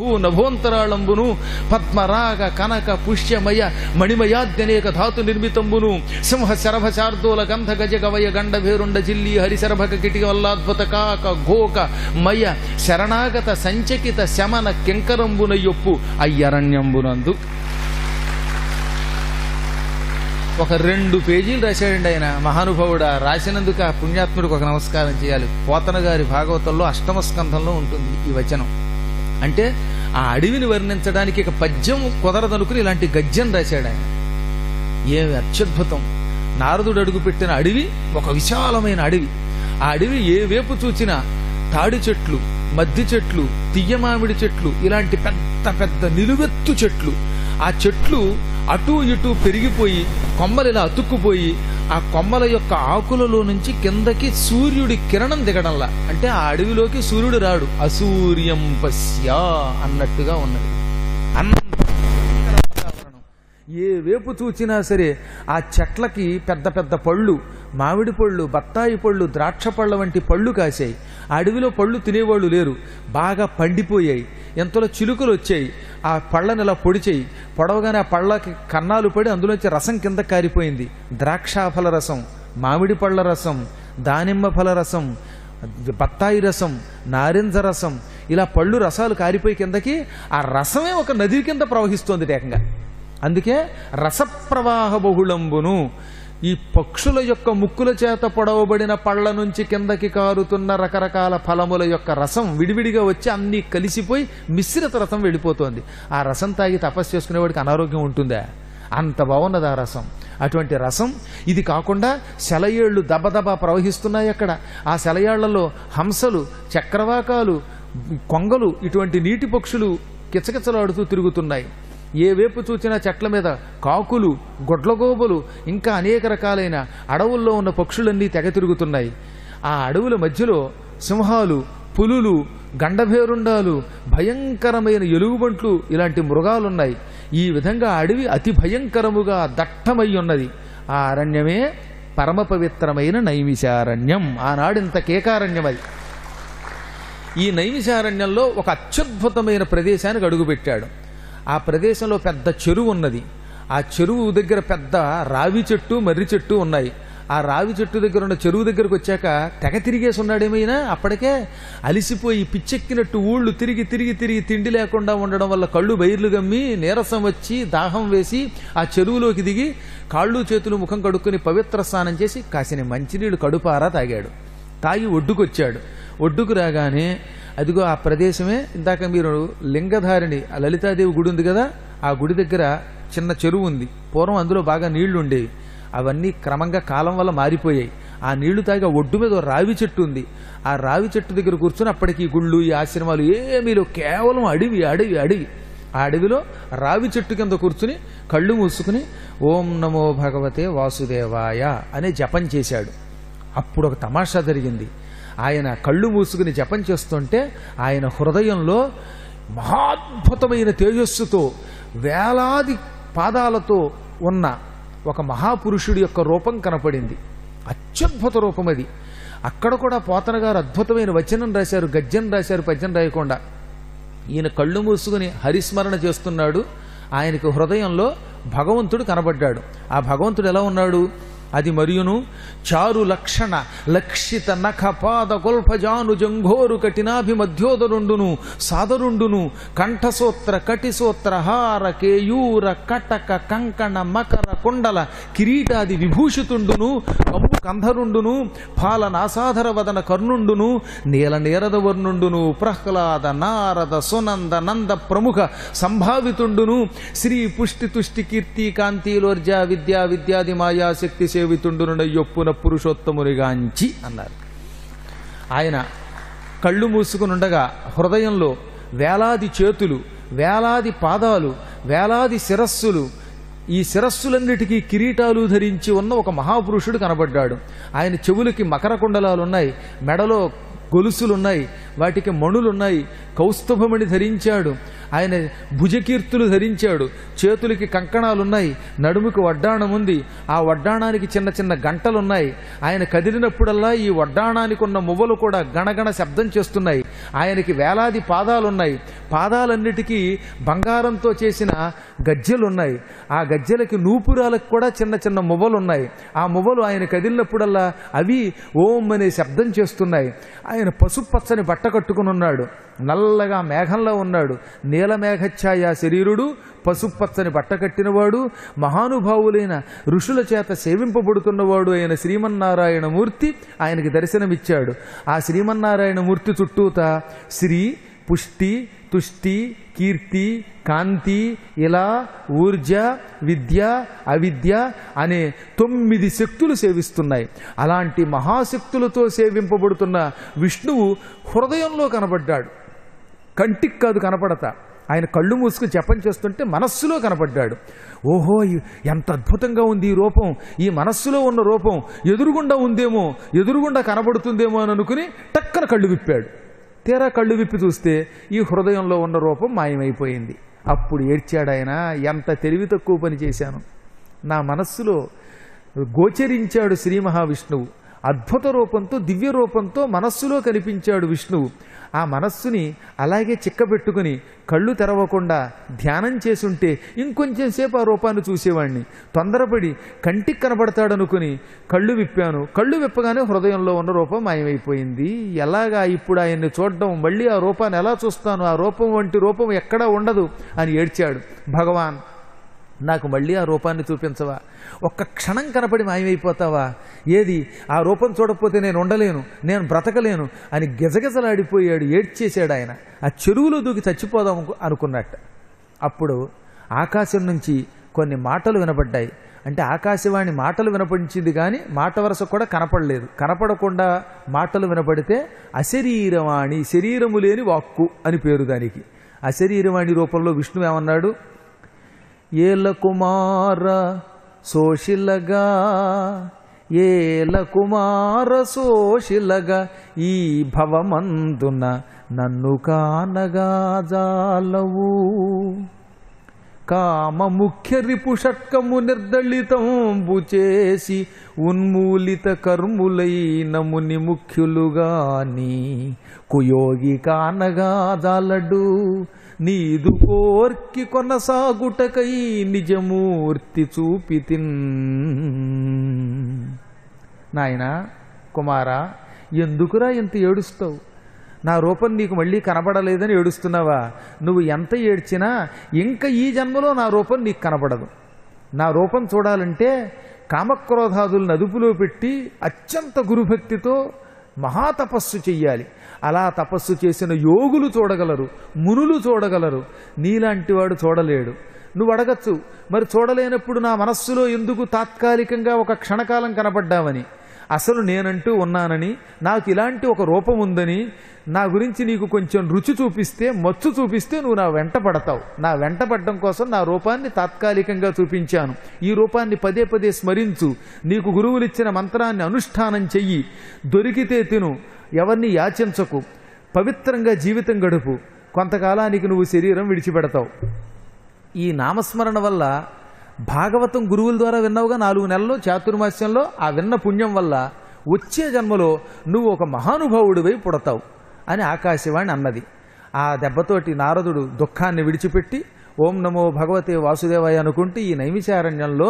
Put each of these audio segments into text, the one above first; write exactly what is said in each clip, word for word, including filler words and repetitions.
భూనభోంతరాళంబును పద్మరాగ కనక పుష్యమయ మణిమయాద్యనేక ధాతు నిర్మితంబును సింహ శరభ శార్దూల గంధ గజ గవయ గండ భేరుండ జిల్లి హరిశరభక కిటిక వల్లాద్భుత కాక ఘోక మయ శరణాగత సంచకిత శమన కింకరంబున యొప్పు అయ్యరణ్యంబునందు. ఒక రెండు పేజీలు రాశాడండి ఆయన మహానుభావుడు. రాసినందుకు ఆ పుణ్యాత్ముడికి ఒక నమస్కారం చేయాలి. పోతన గారి భాగవతంలో అష్టమ స్కంధంలో ఉంటుంది ఈ వచనం. అంటే ఆ అడవిని వర్ణించడానికి ఇక పద్యం కుదరదనుకుని ఇలాంటి గద్యం రాశాడు ఆయన. ఏమి అత్యద్భుతం! నారదుడు అడుగు పెట్టిన అడవి ఒక విశాలమైన అడవి. ఆ అడవి ఏ వైపు చూచినా తాడి చెట్లు, మద్ది చెట్లు, తియ్యమామిడి చెట్లు, ఇలాంటి పెద్ద పెద్ద నిలువెత్తు చెట్లు. ఆ చెట్లు అటూ ఇటూ పెరిగిపోయి కొమ్మలు ఇలా అతుక్కుపోయి ఆ కొమ్మల యొక్క ఆకులలో నుంచి కిందకి సూర్యుడి కిరణం దిగడంలా, అంటే ఆ అడవిలోకి సూర్యుడు రాడు, అసూర్యం పశ్య అన్నట్టుగా ఉన్నది. ఏ వేపు చూచినా సరే ఆ చెట్లకి పెద్ద పెద్ద పళ్ళు, మామిడి పళ్ళు, బత్తాయి పళ్ళు, ద్రాక్ష పళ్ళ వంటి పళ్ళు కాశాయి. ఆ అడవిలో పళ్ళు తినేవాళ్ళు లేరు, బాగా పండిపోయాయి. ఎంతలో చిలుకలు వచ్చాయి, ఆ పళ్ళని ఇలా పొడిచాయి. పొడవగానే ఆ పళ్ళకి కన్నాలు పడి అందులోంచి రసం కింద కారిపోయింది. ద్రాక్షాఫల రసం, మామిడి పళ్ళ రసం, దానిమ్మ ఫల రసం, బత్తాయి రసం, నారింజ రసం, ఇలా పళ్ళు రసాలు కారిపోయి కిందకి ఆ రసమే ఒక నది కింద ప్రవహిస్తోంది ఏకంగా. అందుకే రసప్రవాహ బహుళంబును, ఈ పక్షుల యొక్క ముక్కుల చేత పొడవబడిన పళ్ళ నుంచి కిందకి కారుతున్న రకరకాల ఫలముల యొక్క రసం విడివిడిగా వచ్చి అన్నీ కలిసిపోయి మిశ్రిత రసం వెళ్ళిపోతుంది. ఆ రసం తాగి తపస్సు చేసుకునేవాడికి అనారోగ్యం ఉంటుందా? అంత బాగున్నది ఆ రసం. అటువంటి రసం. ఇది కాకుండా సెలయేళ్లు దబదబా ప్రవహిస్తున్నాయి అక్కడ. ఆ సెలయేళ్లలో హంసలు, చక్రవాకాలు, కొంగలు, ఇటువంటి నీటి పక్షులు కిచకిచలాడుతూ తిరుగుతున్నాయి. ఏ వైపు చూచినా చెట్ల మీద కాకులు, గొడ్లగోబలు, ఇంకా అనేక రకాలైన అడవుల్లో ఉన్న పక్షులన్నీ తెగ తిరుగుతున్నాయి. ఆ అడవుల మధ్యలో సింహాలు, పులులు, గండభేరుండాలు, భయంకరమైన ఎలుగుబంట్లు, ఇలాంటి మృగాలున్నాయి. ఈ విధంగా అడవి అతి భయంకరముగా దట్టమై ఉన్నది. ఆ అరణ్యమే పరమ పవిత్రమైన నైమిసారణ్యం. ఆనాడింత కేకారణ్యం అది. ఈ నైమిసారణ్యంలో ఒక అత్యద్భుతమైన ప్రదేశానికి అడుగుపెట్టాడు. ఆ ప్రదేశంలో పెద్ద చెరువు ఉన్నది. ఆ చెరువు దగ్గర పెద్ద రావి చెట్టు, మర్రి చెట్టు ఉన్నాయి. ఆ రావి చెట్టు దగ్గర ఉన్న చెరువు దగ్గరకు వచ్చాక తెగ తిరిగేసి ఉన్నాడేమైనా. అప్పటికే అలిసిపోయి పిచ్చెక్కినట్టు ఊళ్ళు తిరిగి తిరిగి తిరిగి తిండి లేకుండా ఉండడం వల్ల కళ్ళు బైర్లు గమ్మి నీరసం వచ్చి దాహం వేసి ఆ చెరువులోకి దిగి కాళ్ళు చేతులు ముఖం కడుక్కుని పవిత్ర స్నానం చేసి కాసిన మంచినీళ్ళు కడుపారా తాగాడు. తాగి ఒడ్డుకొచ్చాడు. ఒడ్డుకు రాగానే అదిగో ఆ ప్రదేశమే. ఇందాక మీరు లింగధారిణి లలితాదేవి గుడి ఉంది కదా, ఆ గుడి దగ్గర చిన్న చెరువు ఉంది. పూర్వం అందులో బాగా నీళ్లు ఉండేవి. అవన్నీ క్రమంగా కాలం వల్ల మారిపోయాయి. ఆ నీళ్లు తాగి ఒడ్డు మీద రావి చెట్టు ఉంది. ఆ రావి చెట్టు దగ్గర కూర్చొని, అప్పటికి గుళ్ళు, ఈ ఆశ్రమాలు ఏమీ లేవు, కేవలం అడవి అడవి అడవి. ఆ అడవిలో రావి చెట్టు కింద కూర్చుని కళ్ళు మూసుకుని ఓం నమో భగవతే వాసుదేవాయ అనే జపం చేశాడు. అప్పుడు ఒక తమాషా జరిగింది. ఆయన కళ్ళు మూసుకుని జపం చేస్తుంటే ఆయన హృదయంలో మహాద్భుతమైన తేజస్సుతో వేలాది పాదాలతో ఉన్న ఒక మహాపురుషుడి యొక్క రూపం కనపడింది. అత్యద్భుత రూపం అది. అక్కడ కూడా పోతన గారు అద్భుతమైన వచనం రాశారు, గద్యం రాశారు, పద్యం రాయకుండా. ఈయన కళ్ళు మూసుకుని హరిస్మరణ చేస్తున్నాడు. ఆయనకు హృదయంలో భగవంతుడు కనబడ్డాడు. ఆ భగవంతుడు ఎలా ఉన్నాడు? అది మరియును చారు లక్షణ లక్షిత నఖ పాద గొల్ఫజాను జంఘోరు కఠినాభి మధ్యోదరుండును సాదరుండును కంఠసోత్ర కటిసోత్ర హార కేయూర కటక కంకణ మకర కుండల కిరీటాది విభూషితుండును కంపు కంధరుండును పాలనాసాధర వదన కర్ణుండును నీల నేరదవర్ణుండును ప్రహ్లాద నారద సునంద నంద ప్రముఖ సంభావితుండును శ్రీ పుష్టి తుష్టి కీర్తి కాంతిలోర్జా విద్యా విద్యాది మాయా శక్తి సేవితుండునొప్పున పురుషోత్తమునిగాంచి అన్నారు. ఆయన కళ్ళు మూసుకునుండగా హృదయంలో వేలాది చేతులు, వేలాది పాదాలు, వేలాది శిరస్సులు, ఈ శిరస్సులన్నిటికీ కిరీటాలు ధరించి ఉన్న ఒక మహాపురుషుడు కనబడ్డాడు. ఆయన చెవులకి మకర కుండలాలున్నాయి, మెడలో గొలుసులున్నాయి, వాటికి మణులున్నాయి, కౌస్తుభమణి ధరించాడు. ఆయన భుజకీర్తులు ధరించాడు, చేతులకి కంకణాలున్నాయి, నడుముకి వడ్డాణముంది, ఆ వడ్డాణానికి చిన్న చిన్న గంటలున్నాయి. ఆయన కదిలినప్పుడల్లా ఈ వడ్డాణానికి ఉన్న మువ్వలు కూడా గణగణ శబ్దం చేస్తున్నాయి. ఆయనకి వేలాది పాదాలున్నాయి, పాదాలన్నిటికీ బంగారంతో చేసిన గజ్జెలు ఉన్నాయి. ఆ గజ్జెలకి నూపురాలకు కూడా చిన్న చిన్న మువ్వలు ఉన్నాయి. ఆ మువ్వలు ఆయన కదిలినప్పుడల్లా అవి ఓం అనే శబ్దం చేస్తున్నాయి. ఆయన పసుపచ్చని బట్ట కట్టుకుని ఉన్నాడు, నల్లగా మేఘంలో ఉన్నాడు. నీలమేఘఛాయ శరీరుడు, పసుపచ్చని బట్ట కట్టినవాడు, మహానుభావులైన ఋషుల చేత సేవింపబడుతున్నవాడు అయిన శ్రీమన్నారాయణమూర్తి ఆయనకి దర్శనమిచ్చాడు. ఆ శ్రీమన్నారాయణమూర్తి చుట్టూత శ్రీ, పుష్టి, తుష్టి, కీర్తి, కాంతి, ఇలా ఊర్జ, విద్య, అవిద్య అనే తొమ్మిది శక్తులు సేవిస్తున్నాయి. అలాంటి మహాశక్తులతో సేవింపబడుతున్న విష్ణువు హృదయంలో కనబడ్డాడు. కంటికి కాదు కనపడతా. ఆయన కళ్ళు మూసుకుని జపం చేస్తుంటే మనస్సులో కనపడ్డాడు. ఓహో, ఎంత అద్భుతంగా ఉంది ఈ రూపం, ఈ మనస్సులో ఉన్న రూపం ఎదురుగుండా ఉందేమో, ఎదురుగుండా కనబడుతుందేమో అని అనుకుని టక్కన కళ్ళు విప్పాడు. తీరా కళ్ళు విప్పి చూస్తే ఈ హృదయంలో ఉన్న రూపం మాయమైపోయింది. అప్పుడు ఏడ్చాడు ఆయన, ఎంత తెలివి తక్కువ పని చేశాను, నా మనస్సులో గోచరించాడు శ్రీ మహావిష్ణువు, అద్భుత రూపంతో దివ్య రూపంతో మనస్సులో కనిపించాడు విష్ణువు. ఆ మనస్సుని అలాగే చిక్కబెట్టుకుని కళ్ళు తెరవకుండా ధ్యానం చేసుంటే ఇంకొంచెం సేపు ఆ రూపాన్ని చూసేవాడిని. తొందరపడి కంటికి కనబడతాడనుకుని కళ్ళు విప్పాను, కళ్ళు విప్పగానే హృదయంలో ఉన్న రూపం మాయమైపోయింది. ఎలాగా ఇప్పుడు ఆయన్ని చూడడం, మళ్ళీ ఆ రూపాన్ని ఎలా చూస్తాను, ఆ రూపం వంటి రూపం ఎక్కడా ఉండదు అని ఏడ్చాడు. భగవాన్, నాకు మళ్ళీ ఆ రూపాన్ని చూపించవా, ఒక్క క్షణం కనపడి మాయమైపోతావా, ఏది ఆ రూపం చూడకపోతే నేను ఉండలేను, నేను బ్రతకలేను అని గిజగిజలాడిపోయాడు, ఏడ్చేశాడు ఆయన. ఆ చెరువులో దూకి చచ్చిపోదాం అనుకున్నట్టు. అప్పుడు ఆకాశం నుంచి కొన్ని మాటలు వినపడ్డాయి. అంటే ఆకాశవాణి మాటలు వినపడించింది, కానీ మాట వరస కూడా కనపడలేదు. కనపడకుండా మాటలు వినపడితే అశరీరవాణి, శరీరము లేని వాక్కు అని పేరు దానికి. అశరీరవాణి రూపంలో విష్ణువు ఏమన్నాడు? ఏల కుమార శోషిలగా, ఏల కుమార శోషిలగా, ఈ భవమందున నన్ను కానగా జాలవు. కామ ముఖ్య రిపు షట్కము నిర్దళితంబు చేసి ఉన్మూలిత కర్ములైన ముని ముఖ్యులుగాని కుయోగి కానగా జాలడు. నీదు కోర్కి కొనసాగుటకై నిజమూర్తి చూపితిన్. నాయనా కుమారా, ఎందుకురా ఇంత ఏడుస్తావు? నా రూపం నీకు మళ్ళీ కనబడలేదని ఏడుస్తున్నావా? నువ్వు ఎంత ఏడ్చినా ఇంకా ఈ జన్మలో నా రూపం నీకు కనబడదు. నా రూపం చూడాలంటే కామక్రోధాదులను అదుపులో పెట్టి అత్యంత గురుభక్తితో మహాతపస్సు చెయ్యాలి. అలా తపస్సు చేసిన యోగులు చూడగలరు, మునులు చూడగలరు. నీలాంటి వాడు చూడలేడు. నువ్వు అడగచ్చు, మరి చూడలేనప్పుడు నా మనస్సులో ఎందుకు తాత్కాలికంగా ఒక క్షణకాలం కనబడ్డావని, అసలు నేనంటూ ఉన్నానని, నాకు ఇలాంటి ఒక రూపం ఉందని, నా గురించి నీకు కొంచెం రుచి చూపిస్తే, మచ్చు చూపిస్తే నువ్వు నా వెంట పడతావు. నా వెంట పడడం కోసం నా రూపాన్ని తాత్కాలికంగా చూపించాను. ఈ రూపాన్ని పదే పదే స్మరించు, నీకు గురువులిచ్చిన మంత్రాన్ని అనుష్ఠానం చెయ్యి, దొరికితే తిను, ఎవరిని యాచించకు, పవిత్రంగా జీవితం గడుపు, కొంతకాలానికి నువ్వు శరీరం విడిచిపెడతావు. ఈ నామస్మరణ వల్ల, భాగవతం గురువుల ద్వారా విన్నావుగా, నాలుగు నెలల్లో చాతుర్మాస్యంలో ఆ విన్న పుణ్యం వల్ల వచ్చే జన్మలో నువ్వు ఒక మహానుభావుడివై పుడతావు అని ఆకాశవాణి అన్నది. ఆ దెబ్బతోటి నారదుడు దుఃఖాన్ని విడిచిపెట్టి ఓం నమో భగవతే వాసుదేవాయ అనుకుంటే ఈ నైమిసారణ్యంలో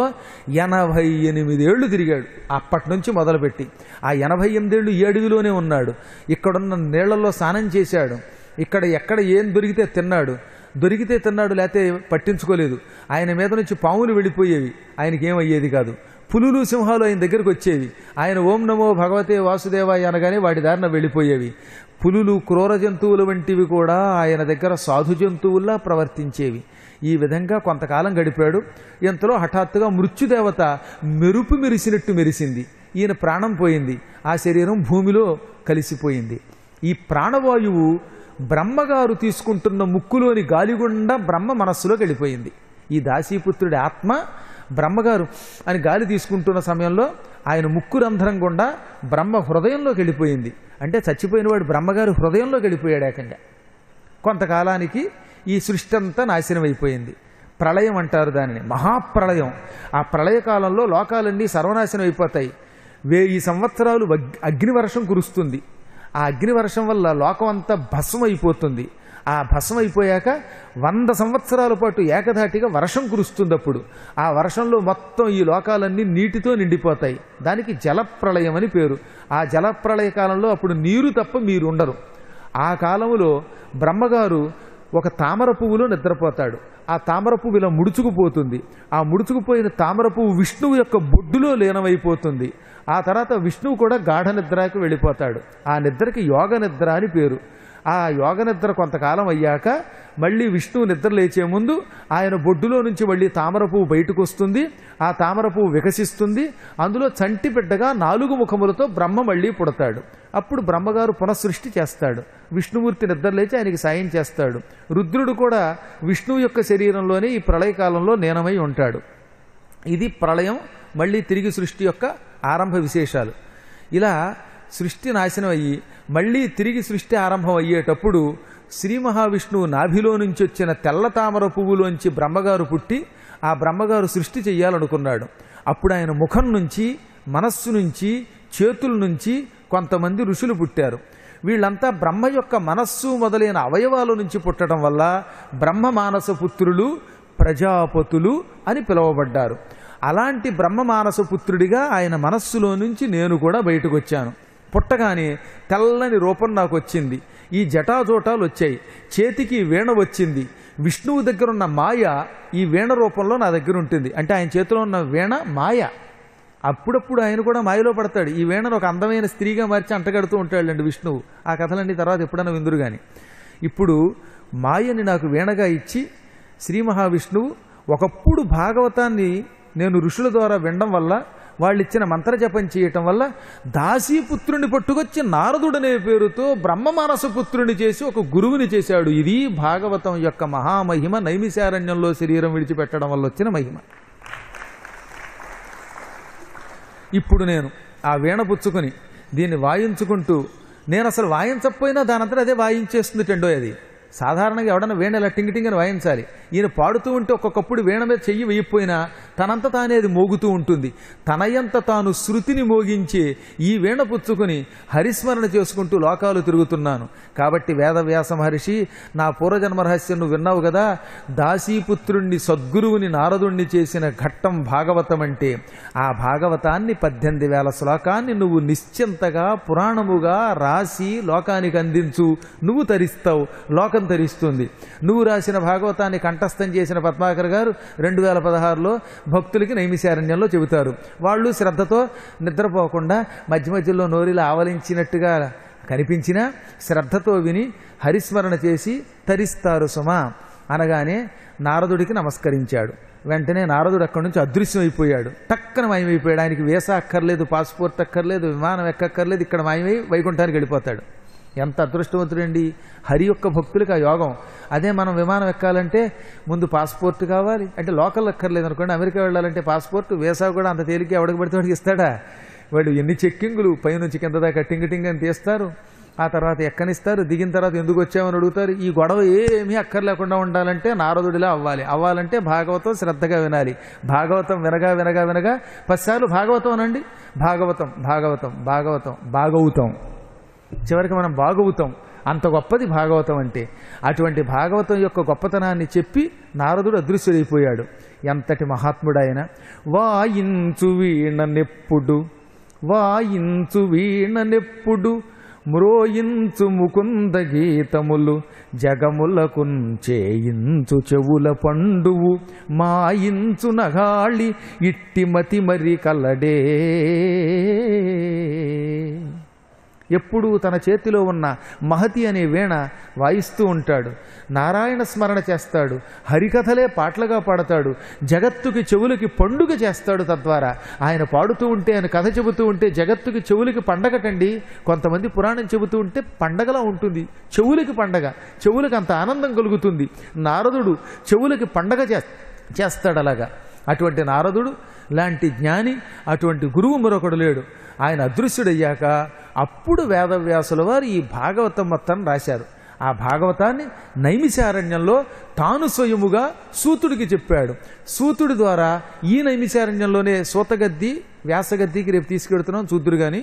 ఎనభై ఎనిమిదేళ్లు తిరిగాడు. అప్పటి నుంచి మొదలుపెట్టి ఆ ఎనభై ఎనిమిదేళ్లు ఈ అడవిలోనే ఉన్నాడు. ఇక్కడున్న నీళ్లలో స్నానం చేశాడు. ఇక్కడ ఎక్కడ ఏం దొరికితే తిన్నాడు, దొరికితే తిన్నాడు, లేకపోతే పట్టించుకోలేదు. ఆయన మీద నుంచి పాములు వెళ్ళిపోయేవి, ఆయనకేమయ్యేది కాదు. పులులు, సింహాలు ఆయన దగ్గరకు వచ్చేవి. ఆయన ఓం నమో భగవతే వాసుదేవాయ అనగానే వాటి దారిన వెళ్ళిపోయేవి. పులులు, క్రూర జంతువులు వంటివి కూడా ఆయన దగ్గర సాధు జంతువుల్లా ప్రవర్తించేవి. ఈ విధంగా కొంతకాలం గడిపాడు. ఇంతలో హఠాత్తుగా మృత్యుదేవత మెరుపు మెరిసినట్టు మెరిసింది. ఈయన ప్రాణం పోయింది, ఆ శరీరం భూమిలో కలిసిపోయింది. ఈ ప్రాణవాయువు బ్రహ్మగారు తీసుకుంటున్న ముక్కులోని గాలిగుండా బ్రహ్మ మనస్సులోకి వెళ్ళిపోయింది. ఈ దాసీపుత్రుడి ఆత్మ బ్రహ్మగారు అని గాలి తీసుకుంటున్న సమయంలో ఆయన ముక్కు రంధ్రం గుండా బ్రహ్మ హృదయంలోకి వెళ్ళిపోయింది. అంటే చచ్చిపోయినవాడు బ్రహ్మగారు హృదయంలోకి వెళ్ళిపోయాడు ఏకంగా. కొంతకాలానికి ఈ సృష్టి అంతా నాశనం అయిపోయింది. ప్రళయం అంటారు దానిని, మహాప్రళయం. ఆ ప్రళయకాలంలో లోకాలన్నీ సర్వనాశనం అయిపోతాయి. వెయ్యి సంవత్సరాలు అగ్నివర్షం కురుస్తుంది. ఆ అగ్నివర్షం వల్ల లోకం అంతా భస్మం అయిపోతుంది. ఆ భస్మం అయిపోయాక వంద సంవత్సరాల పాటు ఏకధాటిగా వర్షం కురుస్తున్నప్పుడు ఆ వర్షంలో మొత్తం ఈ లోకాలన్నీ నీటితో నిండిపోతాయి. దానికి జలప్రళయం అని పేరు. ఆ జలప్రళయ కాలంలో అప్పుడు నీరు తప్ప మీరు ఉండరు. ఆ కాలంలో బ్రహ్మగారు ఒక తామర పువ్వులో నిద్రపోతాడు. ఆ తామర పువ్వు ఇలా ముడుచుకుపోతుంది. ఆ ముడుచుకుపోయిన తామర పువ్వు విష్ణువు యొక్క బొడ్డులో లీనమైపోతుంది. ఆ తర్వాత విష్ణువు కూడా గాఢ నిద్రకి వెళ్ళిపోతాడు. ఆ నిద్రకి యోగ నిద్ర అని పేరు. ఆ యోగ నిద్ర కొంతకాలం అయ్యాక మళ్ళీ విష్ణువు నిద్ర లేచే ముందు ఆయన బొడ్డులో నుంచి మళ్ళీ తామర పువ్వు బయటకు వస్తుంది. ఆ తామర పువ్వు వికసిస్తుంది. అందులో చంటి బిడ్డగా నాలుగు ముఖములతో బ్రహ్మ మళ్ళీ పుడతాడు. అప్పుడు బ్రహ్మగారు పునఃసృష్టి చేస్తాడు. విష్ణుమూర్తి నిద్రలేచి ఆయనకి సాయం చేస్తాడు. రుద్రుడు కూడా విష్ణువు యొక్క శరీరంలోనే ఈ ప్రళయకాలంలో లీనమై ఉంటాడు. ఇది ప్రళయం, మళ్ళీ తిరిగి సృష్టి యొక్క ఆరంభ విశేషాలు. ఇలా సృష్టి నాశనం అయ్యి మళ్ళీ తిరిగి సృష్టి ఆరంభం అయ్యేటప్పుడు శ్రీ మహావిష్ణువు నాభిలో నుంచి వచ్చిన తెల్ల తామర పువ్వులోంచి బ్రహ్మగారు పుట్టి ఆ బ్రహ్మగారు సృష్టి చెయ్యాలనుకున్నాడు. అప్పుడు ఆయన ముఖం నుంచి, మనస్సు నుంచి, చేతుల నుంచి కొంతమంది ఋషులు పుట్టారు. వీళ్ళంతా బ్రహ్మ యొక్క మనస్సు మొదలైన అవయవాల నుంచి పుట్టడం వల్ల బ్రహ్మ మానస పుత్రులు, ప్రజాపతులు అని పిలువబడ్డారు. అలాంటి బ్రహ్మ మానస పుత్రుడిగా ఆయన మనస్సులో నుంచి నేను కూడా బయటకు వచ్చాను. పుట్టగానే తెల్లని రూపం నాకు వచ్చింది. ఈ జటాజోటాలు వచ్చాయి. చేతికి వీణ వచ్చింది. విష్ణువు దగ్గర ఉన్న మాయ ఈ వీణ రూపంలో నా దగ్గర ఉంటుంది. అంటే ఆయన చేతిలో ఉన్న వీణ మాయ. అప్పుడప్పుడు ఆయన కూడా మాయలో పడతాడు. ఈ వీణను ఒక అందమైన స్త్రీగా మార్చి అంటగడుతూ ఉంటాడండి విష్ణువు. ఆ కథలన్నీ తర్వాత ఎప్పుడైనా విందురు కానీ, ఇప్పుడు మాయని నాకు వీణగా ఇచ్చి శ్రీ మహావిష్ణువు ఒకప్పుడు భాగవతాన్ని నేను ఋషుల ద్వారా వినడం వల్ల, వాళ్ళిచ్చిన మంత్రజపం చేయటం వల్ల దాసీపుత్రుని పట్టుకొచ్చి నారదుడనే పేరుతో బ్రహ్మ మానసపుత్రుని చేసి ఒక గురువుని చేశాడు. ఇది భాగవతం యొక్క మహామహిమ. నైమిసారణ్యంలో శరీరం విడిచిపెట్టడం వల్ల వచ్చిన మహిమ. ఇప్పుడు నేను ఆ వీణ పుచ్చుకొని దీన్ని వాయించుకుంటూ, నేను అసలు వాయించకపోయినా దానంతా అదే వాయించేస్తుంది. టెండో అది సాధారణంగా ఎవడన్నా వీణ ఇలా టింగ్ టింగ్ అని వాయించాలి. ఈయన పాడుతూ ఉంటే ఒక్కొక్కప్పుడు వీణ మీద చెయ్యి వేయకపోయినా తనంత తానే అది మోగుతూ ఉంటుంది. తనయంత తాను శృతిని మోగించి ఈ వీణ పుచ్చుకుని హరిస్మరణ చేసుకుంటూ లోకాలు తిరుగుతున్నాను. కాబట్టి వేదవ్యాస మహర్షి, నా పూర్వజన్మ రహస్యం నువ్వు విన్నావు కదా, దాసీపుత్రుణ్ణి సద్గురువుని నారదుణ్ణి చేసిన ఘట్టం భాగవతం అంటే. ఆ భాగవతాన్ని పద్దెనిమిది వేల శ్లోకాన్ని నువ్వు నిశ్చింతగా పురాణముగా రాసి లోకానికి అందించు. నువ్వు తరిస్తావు, లోకం తరిస్తుంది. నువ్వు రాసిన భాగవతాన్ని కంఠస్థం చేసిన పద్మాకర్ గారు రెండు వేల పదహారులో భక్తులకి నైమిసారణ్యంలో చెబుతారు. వాళ్ళు శ్రద్ధతో నిద్రపోకుండా మధ్య మధ్యలో నోరిలో ఆవలించినట్టుగా కనిపించిన శ్రద్ధతో విని హరిస్మరణ చేసి తరిస్తారు. సుమ అనగానే నారదుడికి నమస్కరించాడు. వెంటనే నారదుడు అక్కడి నుంచి అదృశ్యమైపోయాడు. టక్కన మాయమైపోయాడు. ఆయనకి వీసా అక్కర్లేదు, పాస్పోర్ట్ అక్కర్లేదు, విమానం ఎక్కక్కర్లేదు. ఇక్కడ మాయమై వైకుంఠానికి వెళ్ళిపోతాడు. ఎంత అదృష్టవంతుడండి హరి యొక్క భక్తులకు ఆ యోగం. అదే మనం విమానం ఎక్కాలంటే ముందు పాస్పోర్ట్ కావాలి. అంటే లోకల్ ఎక్కర్లేదు అనుకోండి, అమెరికా వెళ్ళాలంటే పాస్పోర్ట్ వీసా కూడా అంత తేలిక ఎవడికి పడితే వాడికి ఇస్తాడా? వాడు ఎన్ని చెక్కింగులు పైనుంచి కింద దాకా టింగ్ టింగ్ అని తీస్తారు. ఆ తర్వాత ఎక్కనిస్తారు. దిగిన తర్వాత ఎందుకు వచ్చామని అడుగుతారు. ఈ గొడవ ఏమీ అక్కర్లేకుండా ఉండాలంటే నారదుడిలా అవ్వాలి. అవ్వాలంటే భాగవతం శ్రద్ధగా వినాలి. భాగవతం వినగా వినగా వినగా పదిసార్లు భాగవతం అనండి. భాగవతం భాగవతం భాగవతం భాగవుతాం. చివరికి మనం బాగవుతాం. అంత గొప్పది భాగవతం అంటే. అటువంటి భాగవతం యొక్క గొప్పతనాన్ని చెప్పి నారదుడు అదృశ్యుడైపోయాడు. ఎంతటి మహాత్ముడాయన. వాయించు వీణనెప్పుడు వాయించు వీణనెప్పుడు మ్రోయించు ముకుంద గీతములు జగములకున్ చేయించు చెవుల పండువు మాయించు నగాళి ఇట్టి మతి మరి కలడే. ఎప్పుడూ తన చేతిలో ఉన్న మహతి అనే వీణ వాయిస్తూ ఉంటాడు. నారాయణ స్మరణ చేస్తాడు. హరికథలే పాటలుగా పాడతాడు. జగత్తుకి చెవులకి పండుగ చేస్తాడు. తద్వారా ఆయన పాడుతూ ఉంటే, ఆయన కథ చెబుతూ ఉంటే జగత్తుకి చెవులకి పండగటండి. కొంతమంది పురాణం చెబుతూ ఉంటే పండగలా ఉంటుంది. చెవులకి పండగ, చెవులకి అంత ఆనందం కలుగుతుంది. నారదుడు చెవులకి పండగ చేస్తాడు. అలాగా అటువంటి నారదుడు లాంటి జ్ఞాని, అటువంటి గురువు మరొకడు లేడు. ఆయన అదృశ్యుడయ్యాక అప్పుడు వేదవ్యాసుల వారు ఈ భాగవతం మొత్తం రాశారు. ఆ భాగవతాన్ని నైమిసారణ్యంలో తాను స్వయముగా సూతుడికి చెప్పాడు. సూతుడి ద్వారా ఈ నైమిసారణ్యంలోనే సూతగద్ది, వ్యాసగద్దికి రేపు తీసుకెడుతున్నాం చూద్దురు కానీ,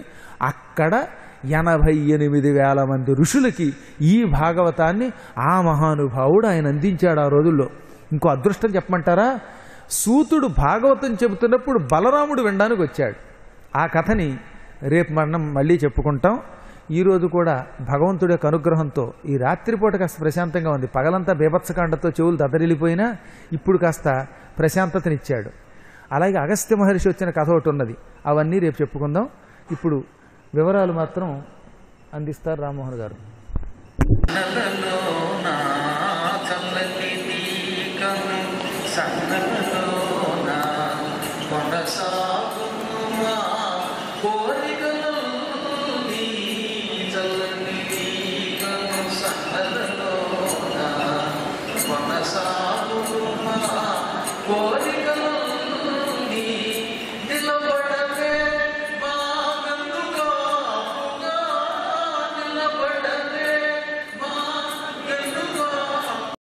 అక్కడ ఎనభై ఎనిమిది వేల మంది ఋషులకి ఈ భాగవతాన్ని ఆ మహానుభావుడు ఆయన అందించాడు ఆ రోజుల్లో. ఇంకో అదృష్టం చెప్పమంటారా, సూతుడు భాగవతం చెబుతున్నప్పుడు బలరాముడు వినడానికి వచ్చాడు. ఆ కథని రేపు మనం మళ్ళీ చెప్పుకుంటాం. ఈరోజు కూడా భగవంతుడి యొక్క అనుగ్రహంతో ఈ రాత్రిపూట కాస్త ప్రశాంతంగా ఉంది. పగలంతా బీభత్సకాండతో చెవులు దదరిల్లిపోయినా ఇప్పుడు కాస్త ప్రశాంతతనిచ్చాడు. అలాగే అగస్త్య మహర్షి వచ్చిన కథ ఒకటి ఉన్నది, అవన్నీ రేపు చెప్పుకుందాం. ఇప్పుడు వివరాలు మాత్రం అందిస్తారు రామ్మోహన్ గారు. కోరికలో